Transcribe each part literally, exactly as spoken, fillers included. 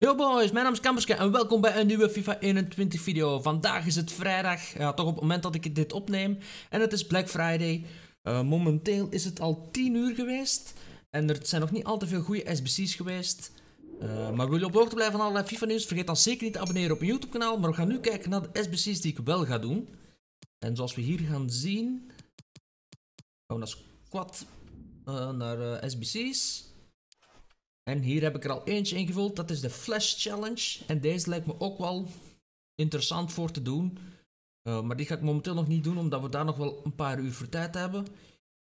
Yo boys, mijn naam is Kamperske en welkom bij een nieuwe FIFA eenentwintig video. Vandaag is het vrijdag, ja, toch op het moment dat ik dit opneem. En het is Black Friday. Uh, momenteel is het al tien uur geweest. En er zijn nog niet al te veel goede S B C's geweest. Uh, maar wil je op de hoogte blijven van allerlei FIFA nieuws? Vergeet dan zeker niet te abonneren op mijn YouTube kanaal. Maar we gaan nu kijken naar de S B C's die ik wel ga doen. En zoals we hier gaan zien, gaan we naar squad, uh, naar uh, S B C's. En hier heb ik er al eentje ingevuld, dat is de Flash Challenge. En deze lijkt me ook wel interessant voor te doen. Uh, maar die ga ik momenteel nog niet doen, omdat we daar nog wel een paar uur voor tijd hebben.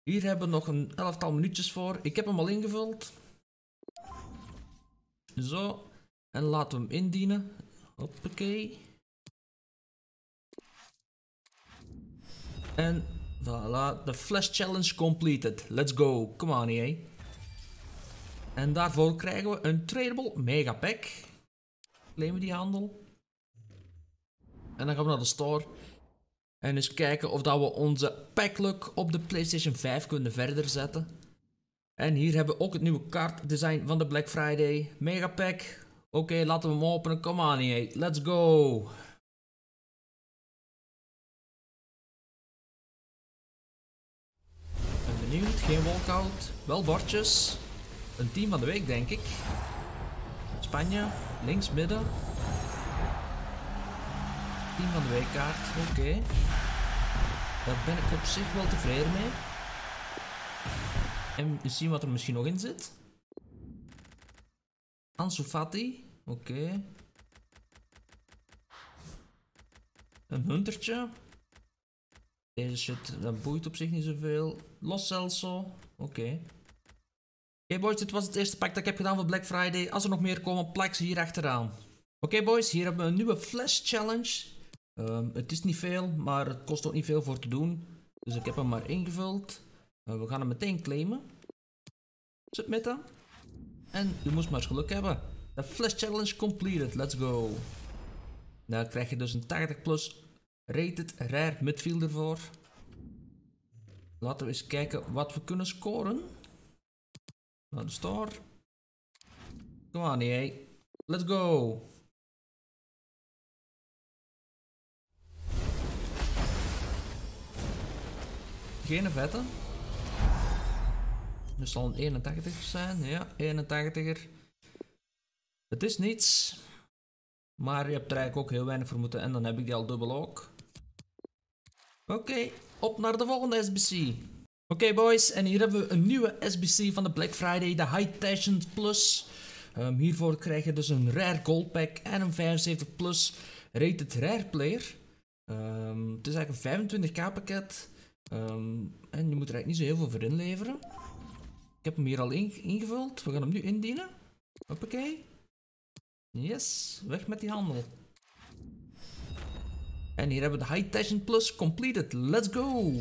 Hier hebben we nog een elftal minuutjes voor. Ik heb hem al ingevuld. Zo. En laten we hem indienen. Hoppakee. En voilà, de Flash Challenge completed. Let's go. Come on, E A. En daarvoor krijgen we een tradable megapack. Claimen we die handel. En dan gaan we naar de store. En eens kijken of dat we onze packluck op de PlayStation vijf kunnen verder zetten. En hier hebben we ook het nieuwe kaartdesign van de Black Friday. Megapack. Oké, okay, laten we hem openen. Come on, E A. Let's go. Ik ben benieuwd. Geen walkout. Wel bordjes. Een team van de week, denk ik. Spanje, links, midden. Team van de weekkaart, oké. Okay. Daar ben ik op zich wel tevreden mee. En we zien wat er misschien nog in zit. Ansu Fati, oké. Okay. Een huntertje. Deze shit, dat boeit op zich niet zoveel. Los Celso, oké. Okay. Oké boys, dit was het eerste pak dat ik heb gedaan voor Black Friday. Als er nog meer komen, plak ze hier achteraan. Oké boys, hier hebben we een nieuwe Flash Challenge. Um, het is niet veel, maar het kost ook niet veel voor te doen. Dus ik heb hem maar ingevuld. Uh, we gaan hem meteen claimen. Submitten. En u moest maar eens geluk hebben. De Flash Challenge completed, let's go. Daar krijg je dus een tachtig plus rated rare midfielder voor. Laten we eens kijken wat we kunnen scoren. Naar de store. Come on, E A. Let's go. Geen vette. Er zal een eenentachtiger zijn. Ja, eenentachtiger. Het is niets. Maar je hebt er eigenlijk ook heel weinig voor moeten. En dan heb ik die al dubbel ook. Oké, okay, op naar de volgende S B C. Oké okay boys, en hier hebben we een nieuwe S B C van de Black Friday, de High Tension Plus. Um, hiervoor krijg je dus een rare gold pack en een vijfenzeventig plus rated rare player. Um, het is eigenlijk een vijfentwintig k pakket. Um, en je moet er eigenlijk niet zo heel veel voor inleveren. Ik heb hem hier al in ingevuld, we gaan hem nu indienen. Hoppakee. Yes, weg met die handel. En hier hebben we de High Tension Plus completed, let's go!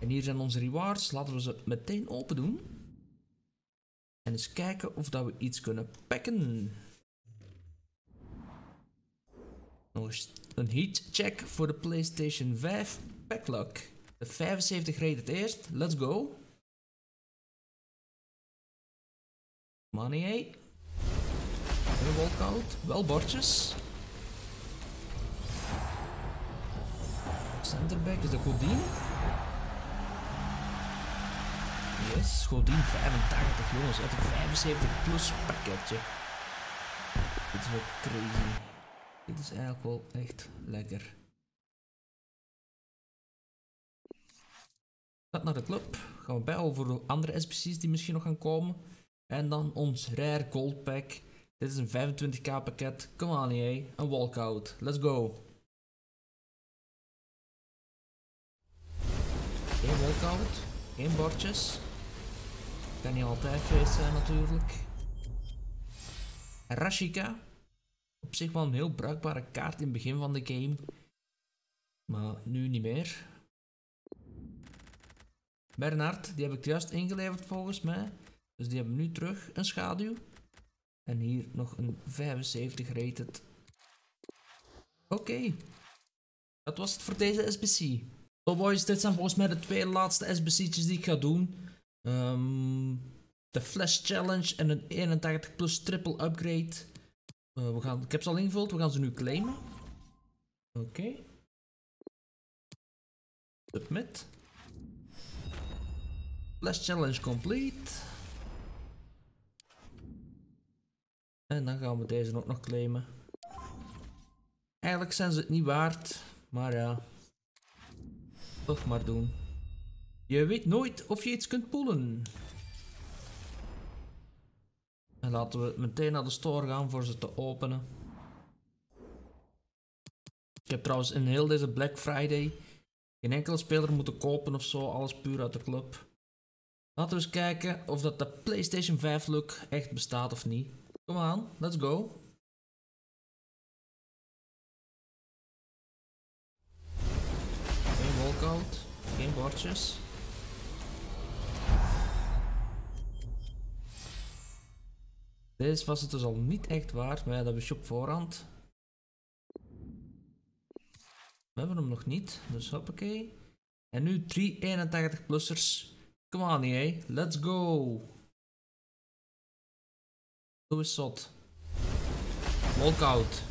En hier zijn onze rewards, laten we ze meteen open doen. En eens kijken of dat we iets kunnen pakken. Nog eens een heat check voor de PlayStation vijf packluck. De vijfenzeventig reed het eerst, let's go. Money. En een walkout, wel bordjes. Centerback is de Godin. Yes, Godin vijfentachtig jongens uit een vijfenzeventig plus pakketje. Dit is wel crazy. Dit is eigenlijk wel echt lekker. Dat naar de club. Gaan we bij over andere S B C's die misschien nog gaan komen. En dan ons rare gold pack. Dit is een vijfentwintig k pakket. Come on E A, een walkout. Let's go. Geen walkout. Geen bordjes. Kan niet altijd feest zijn natuurlijk. Rashika. Op zich wel een heel bruikbare kaart in het begin van de game. Maar nu niet meer. Bernard, die heb ik juist ingeleverd volgens mij. Dus die hebben we nu terug. Een schaduw. En hier nog een vijfenzeventig rated. Oké. Okay. Dat was het voor deze S B C. So boys, dit zijn volgens mij de twee laatste S B C'tjes die ik ga doen. Um, de Flash Challenge en een eenentachtig plus triple upgrade. Uh, we gaan, ik heb ze al ingevuld, we gaan ze nu claimen. Oké. Okay. Submit. Last challenge complete. En dan gaan we deze ook nog claimen. Eigenlijk zijn ze het niet waard, maar ja. Toch maar doen. Je weet nooit of je iets kunt pullen. En laten we meteen naar de store gaan voor ze te openen. Ik heb trouwens in heel deze Black Friday geen enkele speler moeten kopen of zo, alles puur uit de club. Laten we eens kijken of dat de PlayStation vijf look echt bestaat of niet. Kom aan, let's go. Geen walkout, geen bordjes. Deze was het dus al niet echt waard, maar ja, dat hebben we op voorhand. We hebben hem nog niet, dus hoppakee. En nu drie eenentachtig plussers. Come on, E A, let's go. Doe eens zot. Walkout.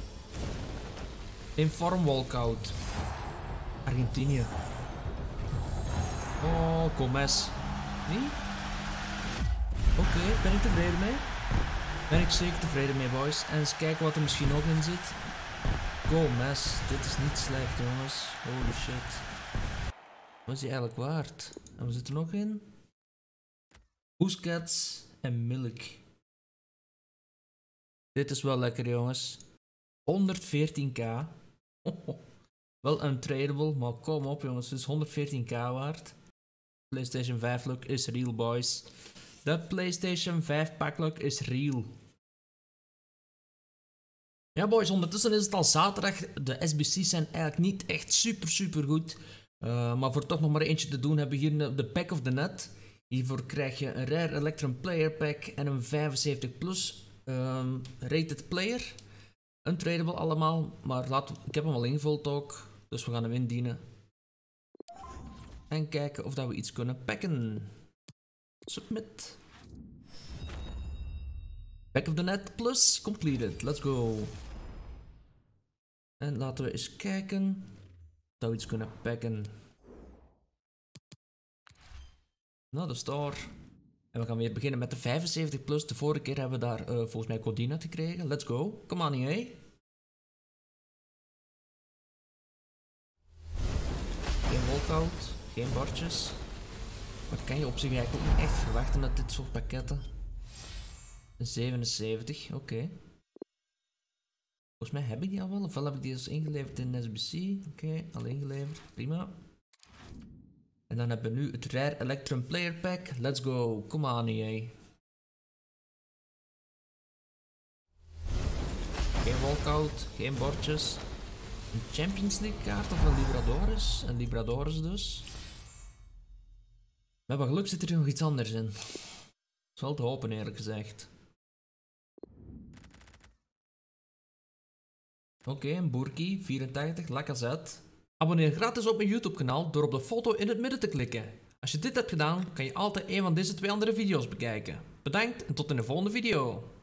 Inform walkout. Argentinië. Oh, Gomez. Nee? Oké, okay, ben ik tevreden mee? Ben ik zeker tevreden mee, boys. En eens kijken wat er misschien ook in zit. Gomez, dit is niet slecht, jongens. Holy shit. Wat is die eigenlijk waard? En we zitten nog in. Busquets en Milk. Dit is wel lekker, jongens. honderdveertien k. Oh, oh. Wel untradeable, maar kom op, jongens. Het is honderdveertien k waard. PlayStation vijf look is real, boys. De PlayStation vijf pack look is real. Ja, boys. Ondertussen is het al zaterdag. De S B C's zijn eigenlijk niet echt super, super goed. Uh, maar voor toch nog maar eentje te doen hebben we hier de Pack of the Net. Hiervoor krijg je een Rare Electrum Player Pack en een vijfenzeventig plus um, Rated Player. Untradeable allemaal, maar laten we, ik heb hem al ingevuld ook. Dus we gaan hem indienen. En kijken of dat we iets kunnen packen. Submit. Pack of the Net plus completed. Let's go. En laten we eens kijken. Dat we iets kunnen pakken. Nou, de store. En we gaan weer beginnen met de vijfenzeventig plus. De vorige keer hebben we daar uh, volgens mij Godin uit gekregen. Let's go. Come on, E A. Geen walkout. Geen bordjes. Wat kan je op zich eigenlijk ook niet echt verwachten uit dit soort pakketten? Een zevenenzeventig. Oké. Okay. Volgens mij heb ik die al wel, ofwel heb ik die eens ingeleverd in S B C. Oké, okay, al ingeleverd, prima. En dan hebben we nu het Rare Electrum Player Pack. Let's go, kom aan E A. Geen walkout, geen bordjes. Een Champions League kaart of een Libertadores? Een Libertadores dus. Maar geluk zit er nog iets anders in. Dat is wel te hopen, eerlijk gezegd. Oké, okay, een Boerki, vierentachtig, Lacazette. Abonneer gratis op mijn YouTube kanaal door op de foto in het midden te klikken. Als je dit hebt gedaan, kan je altijd een van deze twee andere video's bekijken. Bedankt en tot in de volgende video.